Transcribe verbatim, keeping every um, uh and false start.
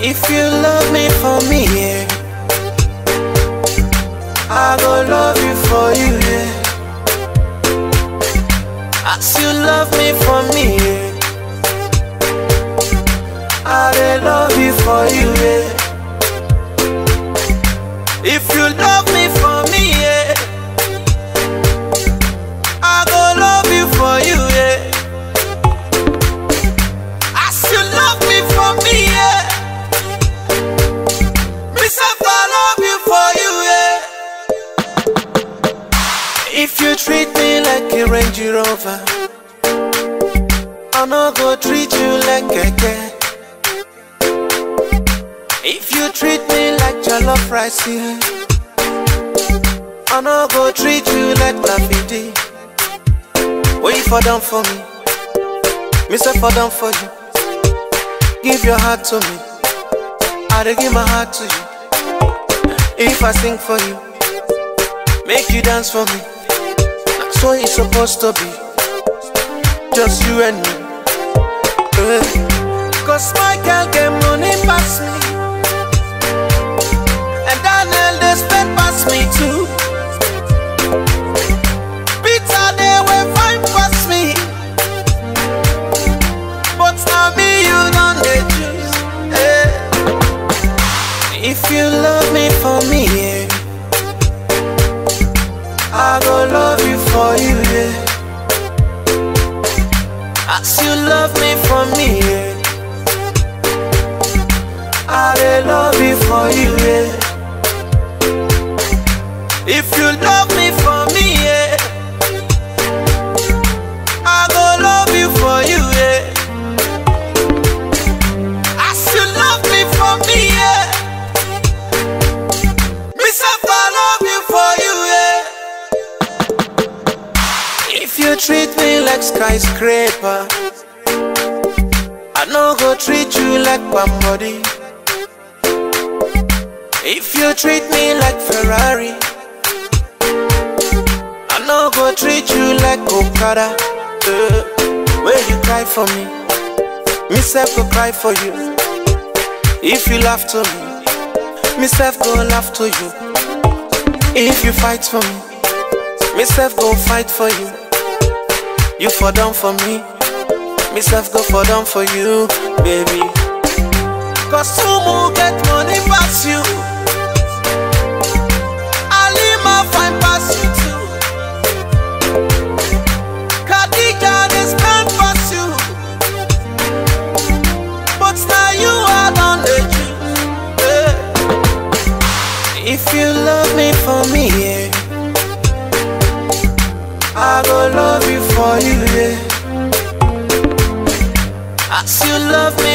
If you love me for me, yeah, I go love you for you, yeah. As you love me for me, yeah, I will love you for you, yeah. If you love me for me, yeah, I go love you for you, yeah. As you love me for me, yeah, treat me like a Range Rover, I'm not gonna treat you like a cat. If you treat me like jollof rice, yeah, I'm not gonna treat you like lapidi. Wait for down for me, Mister for down for you. Give your heart to me, I'll give my heart to you. If I sing for you, make you dance for me. So it's supposed to be just you and me, uh. Cause my girl get money past me, and Daniel they spend past me too. Peter they will find past me, but now me you don't they choose, uh. If you love me for me, yeah, I go love you for you, yeah. As you love me for me, yeah, I will love you for you, yeah. If you love me for me, yeah, I go love you for you, yeah. As you love me for me, yeah, myself I love you for you, yeah. If you treat me like skyscraper, I no go treat you like somebody. If you treat me like Ferrari, I no go treat you like Okada. uh, Where you cry for me, myself go cry for you. If you laugh to me, myself go laugh to you. If you fight for me, myself go fight for you. You for down for me, myself go for down for you, baby. Cause Sumu get money pass you, Alima fine pass you too, Khadija they stand pass you, but now you are done the truth, yeah. If you love me for me, yeah, I go love you for you, yeah. As you love me